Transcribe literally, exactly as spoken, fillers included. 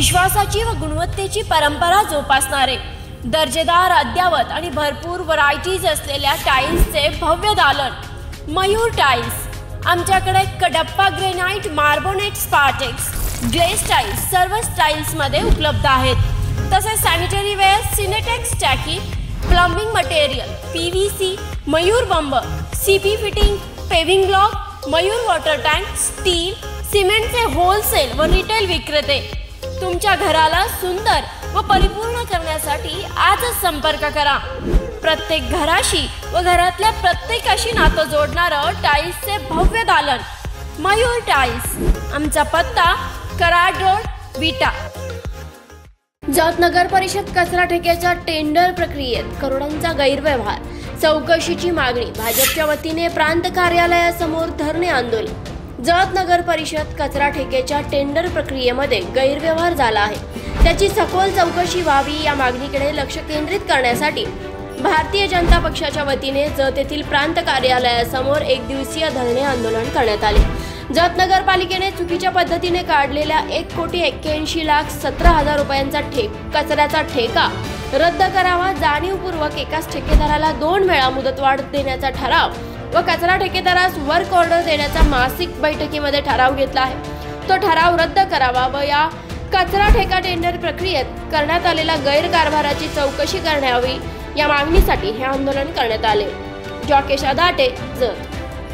विश्वासाची व गुणवत्तेची परंपरा जोपासणारे दर्जेदार अद्यावत आणि भरपूर व्हरायटीज असलेल्या टाईल्सचे भव्य दालन मयूर टाईल्स। आमच्याकडे Kadappa granite, मार्बोनेट, Spartex, glaze tiles सर्व स्टाईल्समध्ये उपलब्ध आहेत। तसेच सॅनिटरी वेअर, सिनेटेक्स टाकी, plumbing material, P V C, Mayur बंब, C P fitting, paving block, Mayur water tank, steel, सिमेंटचे होलसेल व रिटेल विक्रेते तुमच्या घराला सुंदर व परिपूर्ण करण्यासाठी आजच संपर्क करा। प्रत्येक घराशी व घरातल्या प्रत्येकाशी नातं जोडणारं टाईल्सचे भव्य दालन मयूर टाईल्स। आमचा पत्ता कराड रोड, विटा। जात नगर परिषद कचरा ठेक्याच्या टेंडर प्रक्रियेत करोडांचा गैरव्यवहार, चौकशीची मागणी। भाजपच्या वतीने प्रांत कार्यालयासमोर धरणे आंदोलन। जात नगर परिषद कचरा ठेकेच्या टेंडर प्रक्रियेमध्ये गैरव्यवहार झाला आहे, त्याची सखोल चौकशी व्हावी या मागणीकडे लक्ष केंद्रित करण्यासाठी भारतीय जनता पक्षाच्या वतीने जत येथील प्रांत कार्यालयासमोर एक दिवसीय धरणे आंदोलन करण्यात आले। जत नगरपालिकेने चुकीच्या पद्धतीने काढलेल्या एक कोटी एक्क्याऐंशी लाख सतरा हजार रुपयांचा ठेक कचऱ्याचा ठेका रद्द करावा, जाणीवपूर्वक एकाच ठेकेदाराला दोन वेळा मुदतवाढ देण्याचा ठराव व कचरा ठेकेदारास वर्क ऑर्डर देण्याचा मासिक बैठकीमध्ये ठराव घेतला आहे, तो ठराव रद्द करावा व या कचरा ठेका टेंडर प्रक्रियेत करण्यात आलेल्या गैरकारभाराची चौकशी करण्यावी या मागणीसाठी हे आंदोलन करण्यात आले। जॉकेश अदाटे, जत।